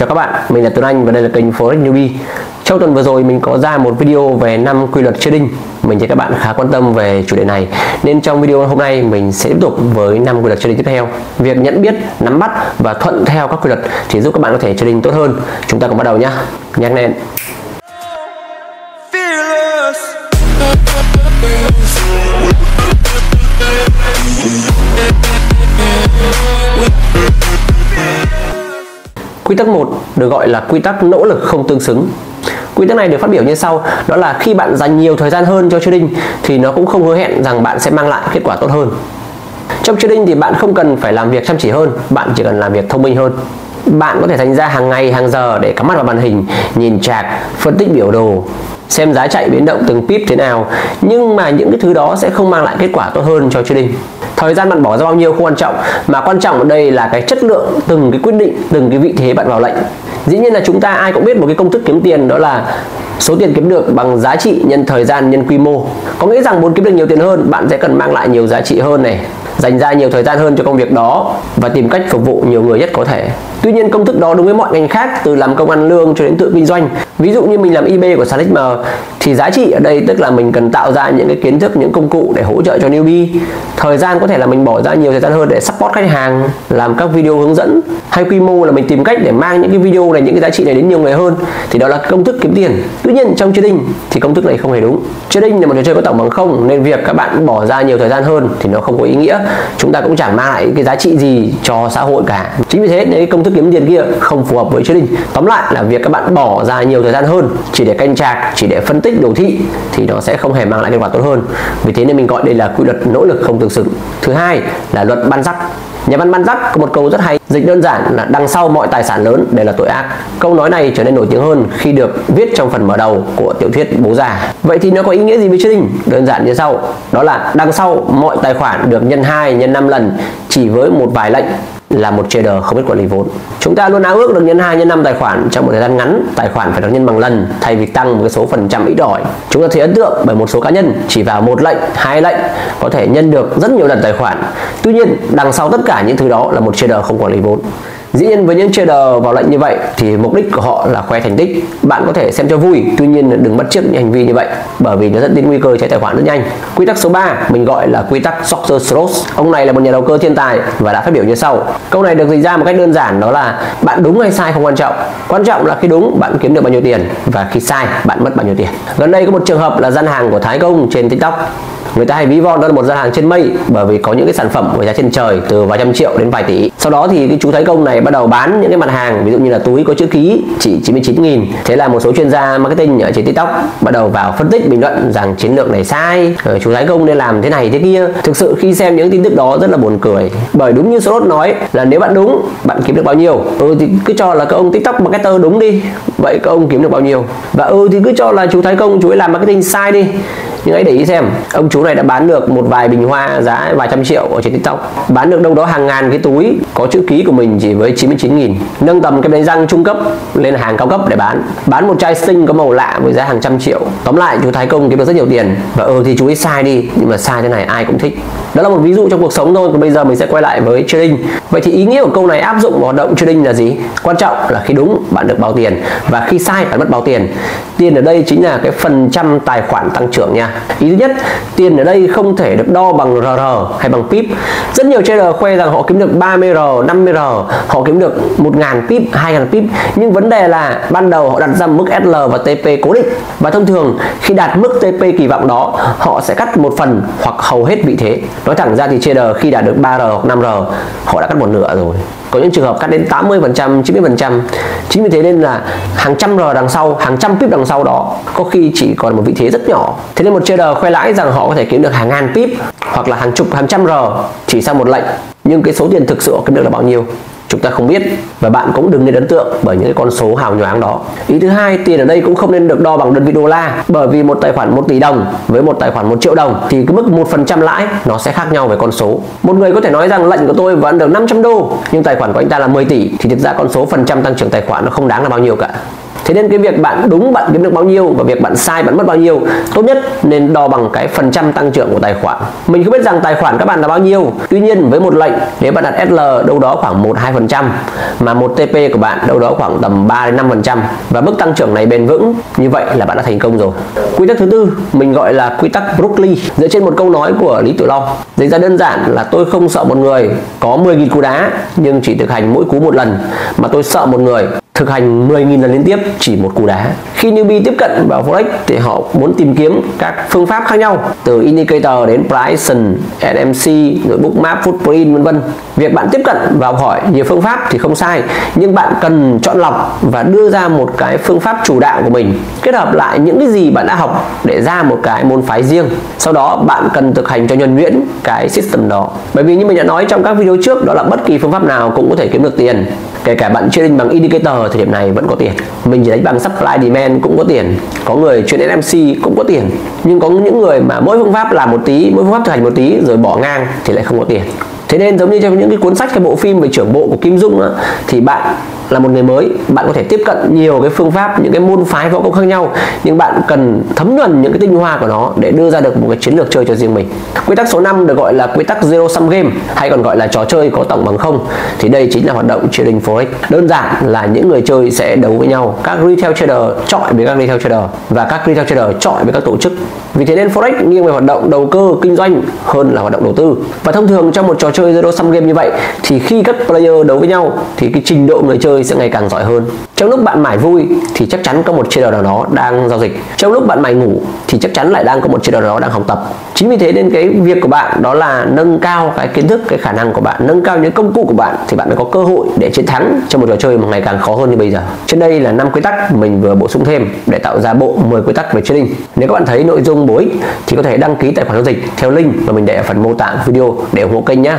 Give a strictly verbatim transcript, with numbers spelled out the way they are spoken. Chào các bạn, mình là Tuấn Anh và đây là kênh Forex Newbie. Trong tuần vừa rồi mình có ra một video về năm quy luật trading. Mình thấy các bạn khá quan tâm về chủ đề này, nên trong video hôm nay mình sẽ tiếp tục với năm quy luật trading tiếp theo. Việc nhận biết, nắm bắt và thuận theo các quy luật chỉ giúp các bạn có thể trading tốt hơn. Chúng ta cùng bắt đầu nhé. Nhanh lên. Quy tắc một được gọi là quy tắc nỗ lực không tương xứng. Quy tắc này được phát biểu như sau, đó là khi bạn dành nhiều thời gian hơn cho trading thì nó cũng không hứa hẹn rằng bạn sẽ mang lại kết quả tốt hơn. Trong trading thì bạn không cần phải làm việc chăm chỉ hơn, bạn chỉ cần làm việc thông minh hơn. Bạn có thể dành ra hàng ngày, hàng giờ để cắm mắt vào màn hình, nhìn chart, phân tích biểu đồ, xem giá chạy biến động từng pip thế nào, nhưng mà những cái thứ đó sẽ không mang lại kết quả tốt hơn cho trading. Thời gian bạn bỏ ra bao nhiêu không quan trọng, mà quan trọng ở đây là cái chất lượng từng cái quyết định, từng cái vị thế bạn vào lệnh. Dĩ nhiên là chúng ta ai cũng biết một cái công thức kiếm tiền, đó là số tiền kiếm được bằng giá trị nhân thời gian nhân quy mô. Có nghĩa rằng muốn kiếm được nhiều tiền hơn, bạn sẽ cần mang lại nhiều giá trị hơn này, dành ra nhiều thời gian hơn cho công việc đó và tìm cách phục vụ nhiều người nhất có thể. Tuy nhiên công thức đó đối với mọi ngành khác, từ làm công ăn lương cho đến tự kinh doanh. Ví dụ như mình làm i bê của sàn ích em thì giá trị ở đây tức là mình cần tạo ra những cái kiến thức, những công cụ để hỗ trợ cho newbie. Thời gian có thể là mình bỏ ra nhiều thời gian hơn để support khách hàng, làm các video hướng dẫn, hay quy mô là mình tìm cách để mang những cái video này, những cái giá trị này đến nhiều người hơn, thì đó là công thức kiếm tiền. Tuy nhiên trong trading thì công thức này không hề đúng. Trading là một trò chơi có tổng bằng không, nên việc các bạn bỏ ra nhiều thời gian hơn thì nó không có ý nghĩa. Chúng ta cũng chẳng mang lại cái giá trị gì cho xã hội cả. Chính vì thế nên công thức kiếm tiền kia không phù hợp với trading. Tóm lại là việc các bạn bỏ ra nhiều thời gian hơn chỉ để canh chạc, chỉ để phân tích đồ thị thì nó sẽ không hề mang lại kết quả tốt hơn. Vì thế nên mình gọi đây là quy luật nỗ lực không tương xứng. Thứ hai là luật Balzac. Nhà văn Balzac có một câu rất hay, dịch đơn giản là đằng sau mọi tài sản lớn đều là tội ác. Câu nói này trở nên nổi tiếng hơn khi được viết trong phần mở đầu của tiểu thuyết Bố Già. Vậy thì nó có ý nghĩa gì với trading? Đơn giản như sau, đó là đằng sau mọi tài khoản được nhân hai, nhân năm lần chỉ với một vài lệnh là một trader không biết quản lý vốn. Chúng ta luôn ao ước được nhân hai, nhân năm tài khoản trong một thời gian ngắn, tài khoản phải được nhân bằng lần thay vì tăng một cái số phần trăm ít ỏi. Chúng ta thấy ấn tượng bởi một số cá nhân chỉ vào một lệnh, hai lệnh có thể nhân được rất nhiều lần tài khoản. Tuy nhiên đằng sau tất cả những thứ đó là một trader không quản lý vốn. Dĩ nhiên với những trader vào lệnh như vậy thì mục đích của họ là khoe thành tích. Bạn có thể xem cho vui, tuy nhiên đừng bắt chước những hành vi như vậy, bởi vì nó dẫn đến nguy cơ cháy tài khoản rất nhanh. Quy tắc số ba mình gọi là quy tắc Soros. Ông này là một nhà đầu cơ thiên tài và đã phát biểu như sau. Câu này được dịch ra một cách đơn giản, đó là bạn đúng hay sai không quan trọng, quan trọng là khi đúng bạn kiếm được bao nhiêu tiền và khi sai bạn mất bao nhiêu tiền. Gần đây có một trường hợp là gian hàng của Thái Công trên TikTok. Người ta hay ví von đó là một gian hàng trên mây, bởi vì có những cái sản phẩm với giá trên trời từ vài trăm triệu đến vài tỷ. Sau đó thì cái chú Thái Công này bắt đầu bán những cái mặt hàng, ví dụ như là túi có chữ ký chỉ chín mươi chín nghìn. Thế là một số chuyên gia marketing ở trên TikTok bắt đầu vào phân tích bình luận rằng chiến lược này sai, chú Thái Công nên làm thế này thế kia. Thực sự khi xem những tin tức đó rất là buồn cười, bởi đúng như Soros nói là nếu bạn đúng bạn kiếm được bao nhiêu, ừ thì cứ cho là các ông TikTok marketer đúng đi, vậy các ông kiếm được bao nhiêu. Và ừ thì cứ cho là chú Thái Công chú ấy làm marketing sai đi. Nhưng hãy để ý xem, ông chú này đã bán được một vài bình hoa giá vài trăm triệu ở trên TikTok, bán được đâu đó hàng ngàn cái túi có chữ ký của mình chỉ với chín mươi chín nghìn, nâng tầm cái đánh răng trung cấp lên hàng cao cấp để bán, bán một chai Sting có màu lạ với giá hàng trăm triệu. Tóm lại chú Thái Công kiếm được rất nhiều tiền, và ừ thì chú ấy sai đi, nhưng mà sai thế này ai cũng thích. Đó là một ví dụ trong cuộc sống thôi, còn bây giờ mình sẽ quay lại với trading. Vậy thì ý nghĩa của câu này áp dụng vào hoạt động trading là gì? Quan trọng là khi đúng bạn được bao tiền và khi sai bạn mất bao tiền. Tiền ở đây chính là cái phần trăm tài khoản tăng trưởng nha. Ý thứ nhất, tiền ở đây không thể được đo bằng rờ rờ hay bằng pip. Rất nhiều trader khoe rằng họ kiếm được ba mươi R, năm mươi R, họ kiếm được một nghìn pip, hai nghìn pip. Nhưng vấn đề là ban đầu họ đặt ra mức ét lờ và tê pê cố định, và thông thường khi đạt mức tê pê kỳ vọng đó, họ sẽ cắt một phần hoặc hầu hết vị thế. Nói thẳng ra thì trader khi đạt được ba R hoặc năm R, họ đã cắt một nửa rồi. Có những trường hợp cắt đến tám mươi phần trăm, chín mươi phần trăm. Chính vì thế nên là hàng trăm R đằng sau, hàng trăm pip đằng sau đó có khi chỉ còn một vị thế rất nhỏ. Thế nên một trader khoe lãi rằng họ có thể kiếm được hàng ngàn pip hoặc là hàng chục, hàng trăm R chỉ sau một lệnh, nhưng cái số tiền thực sự họ kiếm được là bao nhiêu chúng ta không biết, và bạn cũng đừng nên ấn tượng bởi những cái con số hào nhoáng đó. Ý thứ hai, tiền ở đây cũng không nên được đo bằng đơn vị đô la, bởi vì một tài khoản một tỷ đồng với một tài khoản một triệu đồng thì cái mức một phần trăm lãi nó sẽ khác nhau về con số. Một người có thể nói rằng lệnh của tôi vẫn được năm trăm đô, nhưng tài khoản của anh ta là mười tỷ, thì thực ra con số phần trăm tăng trưởng tài khoản nó không đáng là bao nhiêu cả. Thế nên cái việc bạn đúng bạn kiếm được bao nhiêu và việc bạn sai bạn mất bao nhiêu, tốt nhất nên đo bằng cái phần trăm tăng trưởng của tài khoản. Mình không biết rằng tài khoản các bạn là bao nhiêu, tuy nhiên với một lệnh nếu bạn đặt S L đâu đó khoảng một đến hai phần trăm mà một T P của bạn đâu đó khoảng tầm ba đến năm phần trăm và mức tăng trưởng này bền vững, như vậy là bạn đã thành công rồi. Quy tắc thứ tư mình gọi là quy tắc Brooklyn, dựa trên một câu nói của Lý Tiểu Long. Dịch ra đơn giản là tôi không sợ một người có mười nghìn cú đá nhưng chỉ thực hành mỗi cú một lần, mà tôi sợ một người thực hành mười nghìn lần liên tiếp chỉ một cú đá. Khi newbie tiếp cận vào Forex thì họ muốn tìm kiếm các phương pháp khác nhau, từ indicator đến pricing, S M C, rồi bookmap, footprint vân vân. Việc bạn tiếp cận và học hỏi nhiều phương pháp thì không sai, nhưng bạn cần chọn lọc và đưa ra một cái phương pháp chủ đạo của mình, kết hợp lại những cái gì bạn đã học để ra một cái môn phái riêng. Sau đó bạn cần thực hành cho nhuần nhuyễn cái system đó. Bởi vì như mình đã nói trong các video trước, đó là bất kỳ phương pháp nào cũng có thể kiếm được tiền. Kể cả bạn trading bằng indicator thời điểm này vẫn có tiền, mình chỉ đánh bằng Supply Demand cũng có tiền, có người chuyên S M C cũng có tiền. Nhưng có những người mà mỗi phương pháp làm một tí, mỗi phương pháp thực hành một tí rồi bỏ ngang thì lại không có tiền. Thế nên giống như trong những cái cuốn sách, cái bộ phim về trưởng bộ của Kim Dung đó, thì bạn là một người mới, bạn có thể tiếp cận nhiều cái phương pháp, những cái môn phái võ công khác nhau, nhưng bạn cần thấm nhuần những cái tinh hoa của nó để đưa ra được một cái chiến lược chơi cho riêng mình. Quy tắc số năm được gọi là quy tắc Zero Sum Game, hay còn gọi là trò chơi có tổng bằng không. Thì đây chính là hoạt động trading Forex. Đơn giản là những người chơi sẽ đấu với nhau, các retail trader chọi với các retail trader và các retail trader chọi với các tổ chức. Vì thế nên Forex nghiêng về hoạt động đầu cơ kinh doanh hơn là hoạt động đầu tư. Và thông thường trong một trò chơi Zero Sum Game như vậy thì khi các player đấu với nhau thì cái trình độ người chơi sẽ ngày càng giỏi hơn. Trong lúc bạn mải vui thì chắc chắn có một trader nào đó đang giao dịch, trong lúc bạn mải ngủ thì chắc chắn lại đang có một trader nào đó đang học tập. Chính vì thế nên cái việc của bạn đó là nâng cao cái kiến thức, cái khả năng của bạn, nâng cao những công cụ của bạn thì bạn mới có cơ hội để chiến thắng trong một trò chơi mà ngày càng khó hơn như bây giờ. Trên đây là năm quy tắc mình vừa bổ sung thêm để tạo ra bộ mười quy tắc về trading. Nếu các bạn thấy nội dung bổ ích thì có thể đăng ký tài khoản giao dịch theo link mà mình để ở phần mô tả video để ủng hộ kênh nhá.